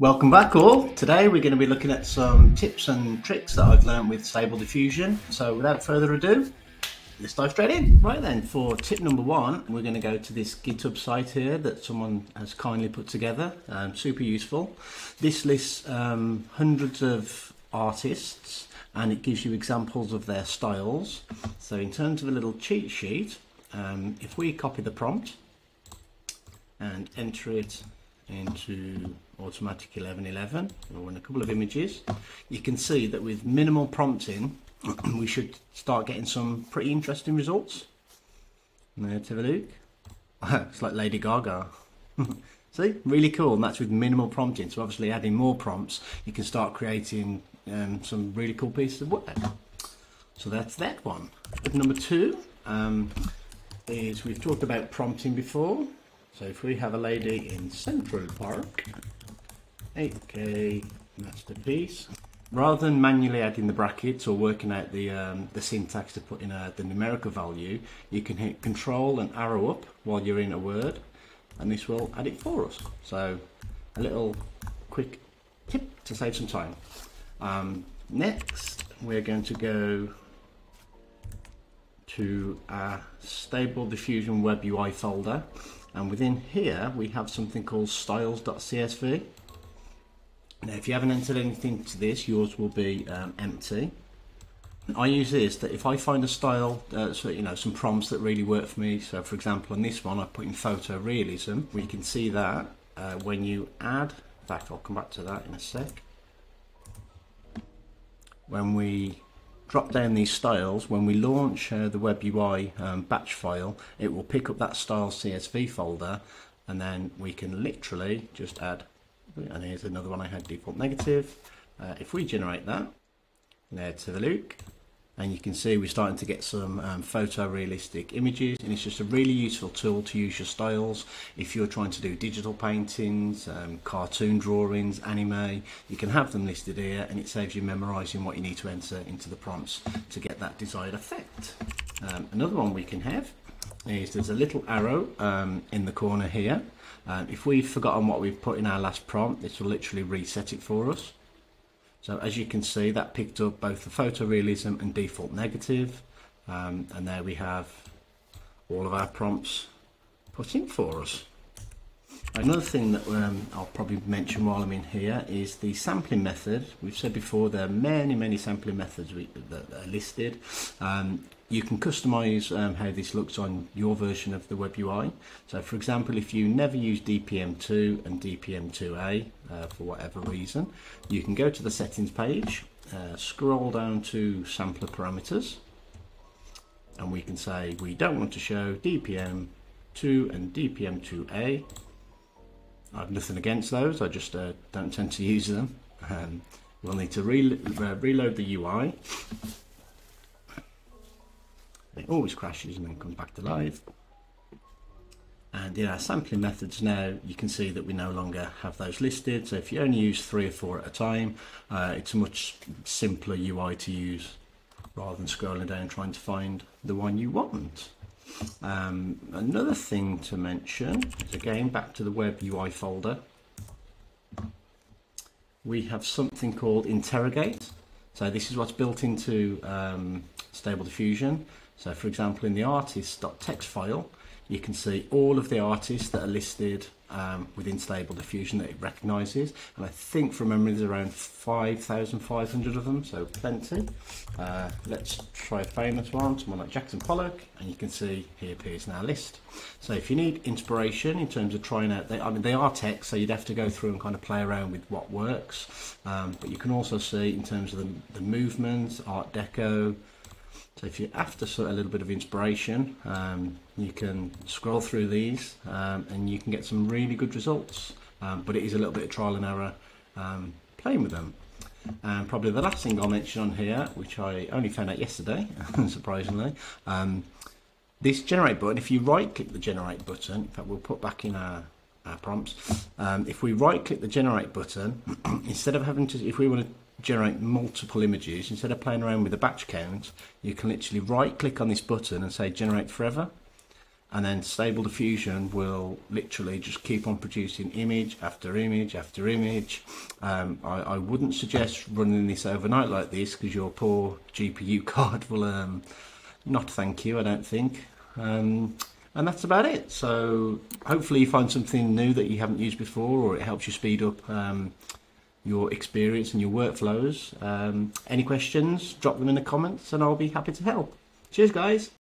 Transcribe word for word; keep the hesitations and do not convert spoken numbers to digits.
Welcome back all. Today we're going to be looking at some tips and tricks that I've learned with Stable Diffusion. So without further ado, let's dive straight in. Right then, for tip number one, we're going to go to this GitHub site here that someone has kindly put together. Um, super useful. This lists um, hundreds of artists and it gives you examples of their styles. So in terms of a little cheat sheet, um, if we copy the prompt and enter it into automatic eleven eleven or in a couple of images, you can see that with minimal prompting we should start getting some pretty interesting results. Let's have a look. It's like Lady Gaga. See, really cool, and that's with minimal prompting. So obviously adding more prompts, you can start creating um, some really cool pieces of work. So that's that one. But number two um, is, we've talked about prompting before. So if we have a lady in Central Park, eight K masterpiece, rather than manually adding the brackets or working out the, um, the syntax to put in a, the numerical value, you can hit control and arrow up while you're in a word, and this will add it for us. So a little quick tip to save some time. Um, next, we're going to go to our Stable Diffusion web U I folder. And within here, we have something called styles dot C S V. Now, if you haven't entered anything to this, yours will be um, empty. And I use this, that if I find a style, uh, so, you know, some prompts that really work for me. So for example, on this one, I put in photorealism. We can see that uh, when you add, in fact, I'll come back to that in a sec. When we drop down these styles, when we launch uh, the web U I um, batch file, it will pick up that style C S V folder, and then we can literally just add, and here's another one I had, default negative. Uh, if we generate that, let's have a look, and you can see we're starting to get some um, photorealistic images, and it's just a really useful tool to use your styles. If you're trying to do digital paintings, um, cartoon drawings, anime, you can have them listed here, and it saves you memorizing what you need to enter into the prompts to get that desired effect. Um, another one we can have is, there's a little arrow um, in the corner here. Um, if we've forgotten what we've put in our last prompt, this will literally reset it for us. So as you can see, that picked up both the photorealism and default negative, um, and there we have all of our prompts put in for us. Another thing that um, I'll probably mention while I'm in here is the sampling method. We've said before there are many, many sampling methods we, that are listed. Um, you can customize um, how this looks on your version of the web U I. So for example, if you never use D P M two and D P M two A uh, for whatever reason, you can go to the settings page, uh, scroll down to sampler parameters, and we can say we don't want to show D P M two and D P M two A. I've nothing against those, I just uh, don't tend to use them. Um, we'll need to re re reload the U I. It always crashes and then comes back to life. And in our sampling methods now, you can see that we no longer have those listed. So if you only use three or four at a time, uh, it's a much simpler U I to use rather than scrolling down and trying to find the one you want. Um, another thing to mention is, again, back to the web U I folder, we have something called interrogate. So this is what's built into um, Stable Diffusion. So for example, in the artists dot text file, you can see all of the artists that are listed um, within Stable Diffusion that it recognises, and I think from memory there's around five thousand five hundred of them, so plenty. Uh, let's try a famous one, someone like Jackson Pollock, and you can see he appears in our list. So if you need inspiration in terms of trying out, they, I mean they are text, so you'd have to go through and kind of play around with what works, um, but you can also see in terms of the, the movements, Art Deco. So if you're after sort of a little bit of inspiration, um, you can scroll through these um, and you can get some really good results. Um, but it is a little bit of trial and error um, playing with them. And probably the last thing I'll mention on here, which I only found out yesterday, surprisingly, um, this generate button. If you right click the generate button, in fact we'll put back in our, our prompts. Um, if we right click the generate button, instead of having to, if we want to generate multiple images, instead of playing around with the batch count, you can literally right click on this button and say generate forever, and then Stable Diffusion will literally just keep on producing image after image after image. Um, I, I wouldn't suggest running this overnight like this, because your poor G P U card will um, not thank you, I don't think. Um, and that's about it. So hopefully you find something new that you haven't used before, or it helps you speed up um, your experience and your workflows. Um, any questions, drop them in the comments and I'll be happy to help. Cheers, guys.